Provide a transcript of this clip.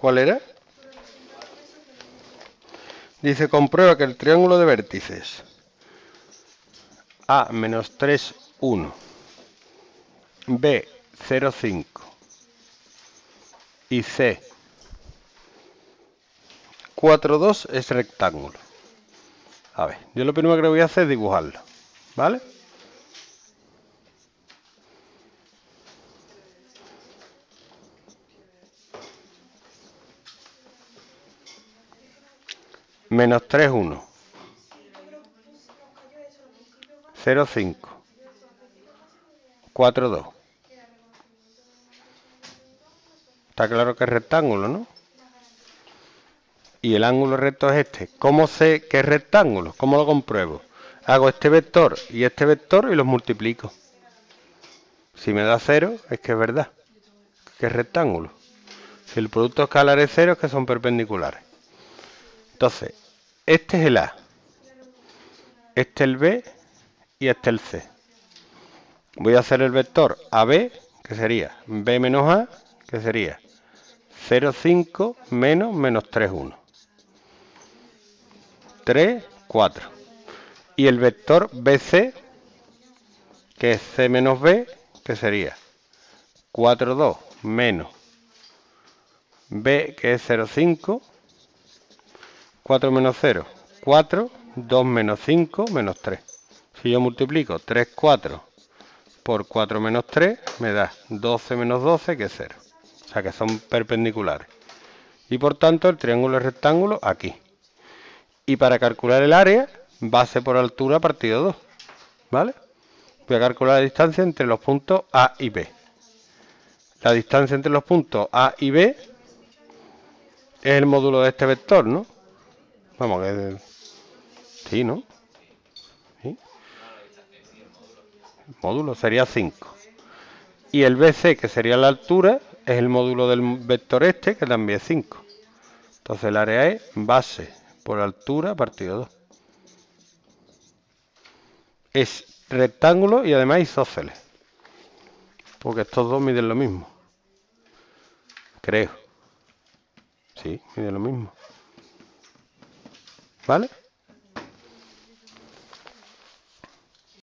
¿Cuál era? Dice, comprueba que el triángulo de vértices A, menos 3, 1, B, 0, 5 y C, 4, 2 es rectángulo. A ver, yo lo primero que voy a hacer es dibujarlo, ¿vale? Menos 3, 1. 0, 5. 4, 2. Está claro que es rectángulo, ¿no? Y el ángulo recto es este. ¿Cómo sé que es rectángulo? ¿Cómo lo compruebo? Hago este vector y los multiplico. Si me da 0, es que es verdad, que es rectángulo. Si el producto escalar es 0, es que son perpendiculares. Entonces, este es el A, este el B y este el C. Voy a hacer el vector AB, que sería B menos A, que sería 0, 5 menos menos 3, 1. 3, 4. Y el vector BC, que es C menos B, que sería 4, 2 menos B, que es 0, 5. 4 menos 0, 4, 2 menos 5, menos 3. Si yo multiplico 3, 4 por 4 menos 3, me da 12 menos 12, que es 0. O sea que son perpendiculares. Y por tanto el triángulo es rectángulo aquí. Y para calcular el área, base por altura partido 2. ¿Vale? Voy a calcular la distancia entre los puntos A y B. La distancia entre los puntos A y B es el módulo de este vector, ¿no? Vamos, que sí, ¿no? ¿Sí? El módulo sería 5. Y el BC, que sería la altura, es el módulo del vector este, que también es 5. Entonces el área es base por altura partido 2. Es rectángulo y además isósceles, porque estos dos miden lo mismo. Creo. Sí, miden lo mismo. ¿Vale?